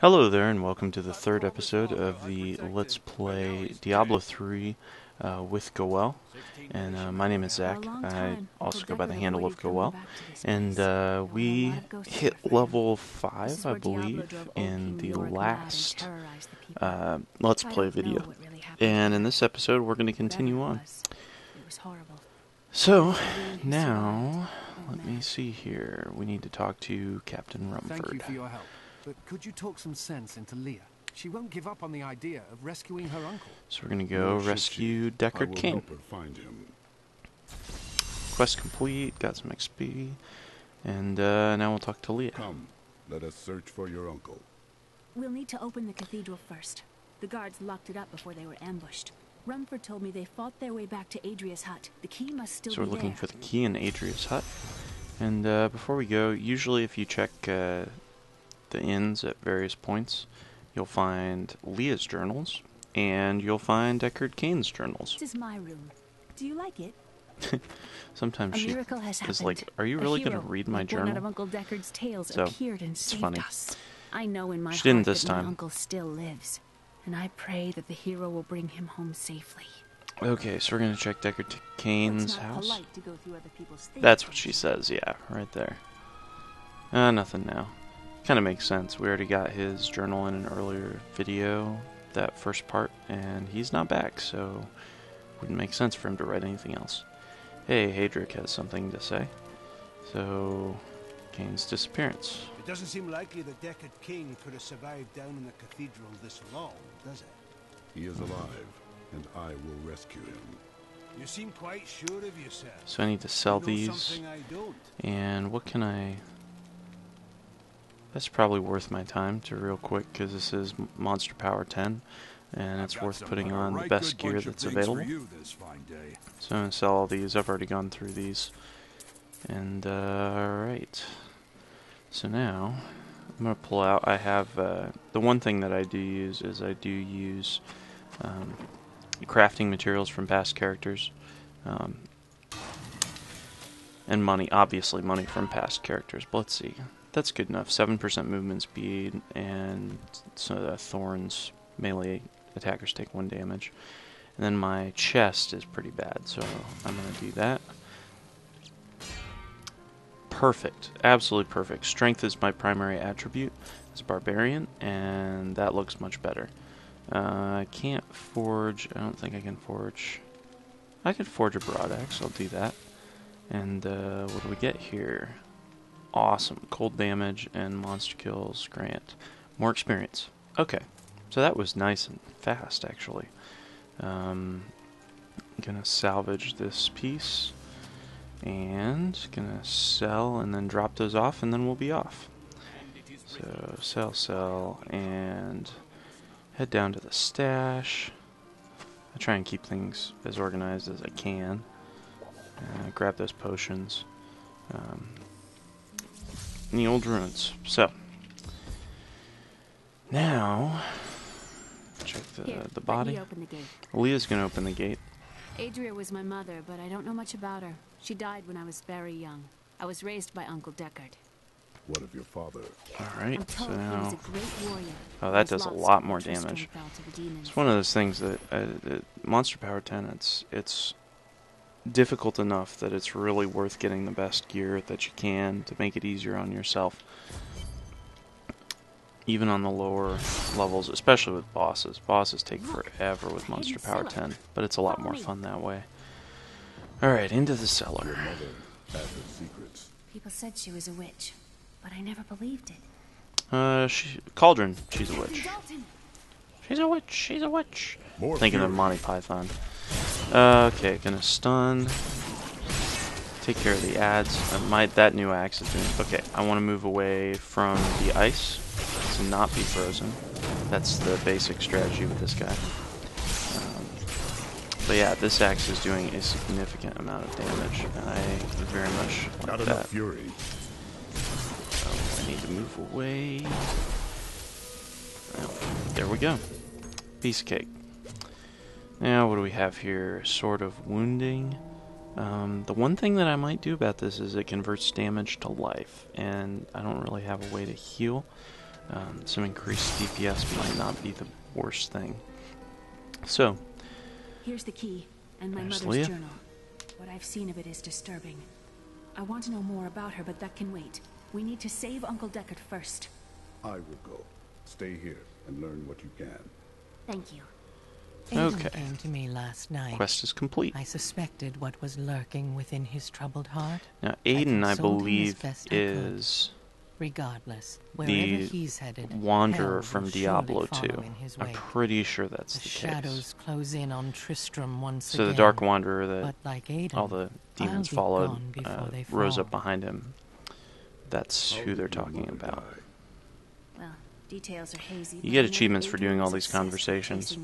Hello there, and welcome to the third episode of the Let's Play Diablo 3 with Goel. And my name is Zach. I also go by the handle of Goel. And we hit level 5, I believe, in the last Let's Play video. And in this episode, we're going to continue on. So, now, let me see here. We need to talk to Captain Rumford. Thank you for your help. But could you talk some sense into Leah? She won't give up on the idea of rescuing her uncle. So we're going to go rescue Deckard Cain. Quest complete, got some XP, and now we'll talk to Leah. Come, let us search for your uncle. We'll need to open the cathedral first. The guards locked it up before they were ambushed. Rumford told me they fought their way back to Adria's hut. The key must still be there. So we're looking for the key in Adria's hut. And before we go, usually if you check the inns at various points, you'll find Leah's journals, and you'll find Deckard Cain's journals. This is my room. Do you like it? Sometimes she is like, "Are you really going to read my journal?" One of Uncle Deckard's tales appeared and saved us. I know in my heart that my uncle still lives, and I pray that the hero will bring him home safely. Okay, so we're going to check Deckard Cain's house. That's what she says, yeah, right there. Nothing now. Kind of makes sense. We already got his journal in an earlier video, that first part, and he's not back, so it wouldn't make sense for him to write anything else. Hey, Heydrick has something to say. So, Cain's disappearance. It doesn't seem likely that Deckard Cain could have survived down in the cathedral this long, does it? He is alive, and I will rescue him. You seem quite sure of yourself. So I need to sell these. And what can I... That's probably worth my time to real quick, because this is Monster Power 10, and it's worth putting on the best gear that's available. So I'm going to sell all these. I've already gone through these. And, alright. So now, I'm going to pull out. I have, the one thing that I do use is I do use crafting materials from past characters. And money, obviously money from past characters. But let's see. That's good enough. 7% movement speed, and so thorns melee attackers take 1 damage. And then my chest is pretty bad, so I'm going to do that. Perfect. Absolutely perfect. Strength is my primary attribute as Barbarian, and that looks much better. I can't forge. I don't think I can forge. I could forge a broad axe. I'll do that. And what do we get here? Awesome. Cold damage and monster kills grant more experience. Okay, so that was nice and fast, actually. Gonna salvage this piece and gonna sell and then drop those off, and then we'll be off. So sell and head down to the stash. I try and keep things as organized as I can. Grab those potions. In the old ruins. So now check the body. Leah's gonna open the gate. Adria was my mother, but I don't know much about her. She died when I was very young. I was raised by Uncle Deckard. What of your father? Alright, so now... Oh, that does a lot more damage. It's one of those things that Monster Power 10, it's difficult enough that it's really worth getting the best gear that you can to make it easier on yourself, even on the lower levels, especially with bosses. Bosses take forever with Monster Power 10, but it's a lot more fun that way. Alright, into the cellar. People said she was a witch, but I never believed it. Cauldron, she's a witch. She's a witch, she's a witch. Thinking of Monty Python. Okay, gonna stun. Take care of the ads. That new axe is doing... Okay, I want to move away from the ice to not be frozen. That's the basic strategy with this guy. But yeah, this axe is doing a significant amount of damage, and I very much like that. Fury. So I need to move away. Oh, there we go. Piece of cake. Now, what do we have here? Sword of Wounding. The one thing that I might do about this is it converts damage to life, and I don't really have a way to heal. some increased DPS might not be the worst thing. So, here's the key and my mother's journal. What I've seen of it is disturbing. I want to know more about her, but that can wait. We need to save Uncle Deckard first. I will go. Stay here and learn what you can. Thank you. Okay. Aidan came to me last night. Quest is complete. I suspected what was lurking within his troubled heart. Now, Aidan, I believe, is regardless wherever he's headed, wanderer from Diablo 2. I'm pretty sure that's the case. Shadows close in on Tristram once so again, the Dark Wanderer that like Aidan, all the demons followed rose up behind him. That's who they're talking about. Well, details are hazy. You get achievements for doing all these conversations,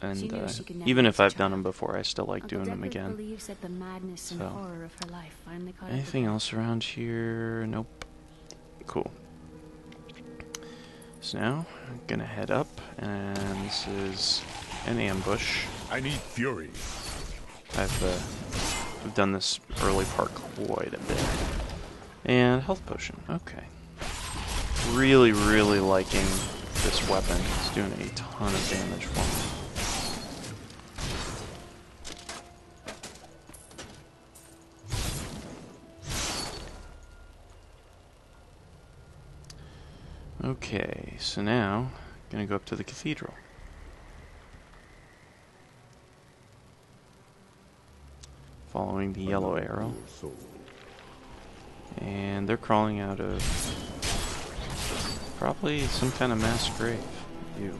and even if I've done them before, I still like doing them again. So, anything else around here? Nope. Cool. So now I'm gonna head up, and this is an ambush. I need fury. I've done this early part quite a bit. And health potion. Okay. Really, really liking this weapon. It's doing a ton of damage for me. Okay, so now I'm gonna go up to the cathedral. Following the yellow arrow. And they're crawling out of probably some kind of mass grave. Ew,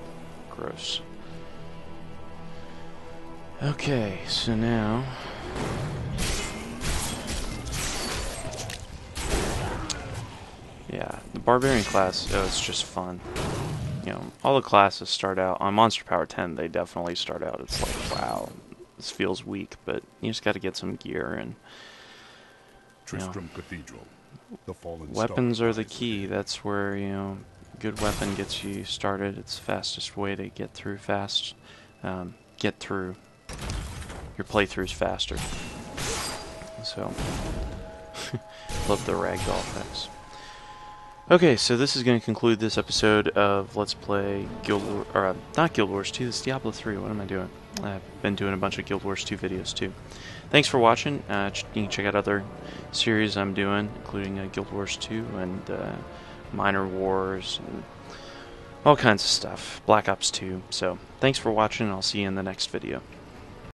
gross. Okay, so now yeah, the Barbarian class, oh, it's just fun. You know, all the classes start out, on Monster Power 10, they definitely start out, it's like, wow, this feels weak, but you just gotta get some gear and, you know, Tristram Cathedral. The fallen weapons are the key, that's where, you know, good weapon gets you started, it's the fastest way to get through fast, get through your playthroughs faster. So, love the ragdoll effects. Okay, so this is going to conclude this episode of Let's Play not Guild Wars 2, it's Diablo 3. What am I doing? I've been doing a bunch of Guild Wars 2 videos too. Thanks for watching. You can check out other series I'm doing, including Guild Wars 2 and Minor Wars, and all kinds of stuff. Black Ops 2. So, thanks for watching, and I'll see you in the next video.